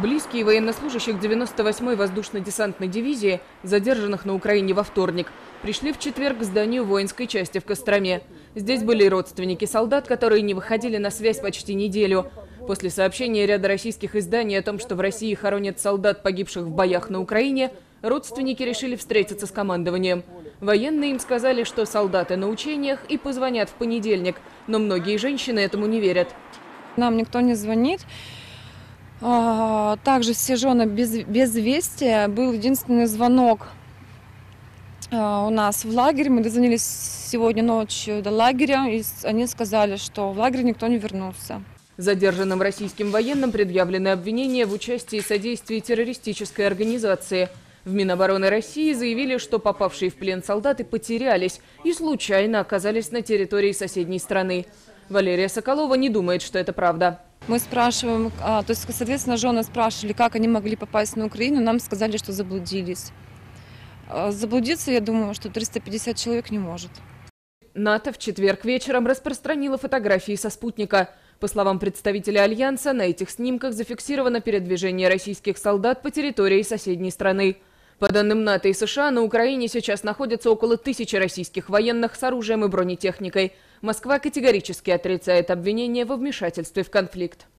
близкие военнослужащих 98-й воздушно-десантной дивизии, задержанных на Украине во вторник, пришли в четверг к зданию воинской части в Костроме. Здесь были родственники солдат, которые не выходили на связь почти неделю. После сообщения ряда российских изданий о том, что в России хоронят солдат, погибших в боях на Украине, родственники решили встретиться с командованием. Военные им сказали, что солдаты на учениях и позвонят в понедельник, но многие женщины этому не верят. Нам никто не звонит. Также все жены без вести. Был единственный звонок у нас в лагерь. Мы дозвонились сегодня ночью до лагеря, и они сказали, что в лагерь никто не вернулся. Задержанным российским военным предъявлены обвинения в участии и содействии террористической организации. В Минобороны России заявили, что попавшие в плен солдаты потерялись и случайно оказались на территории соседней страны. Валерия Соколова не думает, что это правда. Мы спрашиваем, соответственно, жены спрашивали, как они могли попасть на Украину, нам сказали, что заблудились. Заблудиться, я думаю, что 350 человек не может. НАТО в четверг вечером распространило фотографии со спутника. По словам представителя Альянса, на этих снимках зафиксировано передвижение российских солдат по территории соседней страны. По данным НАТО и США, на Украине сейчас находятся около 1000 российских военных с оружием и бронетехникой. Москва категорически отрицает обвинения во вмешательстве в конфликт.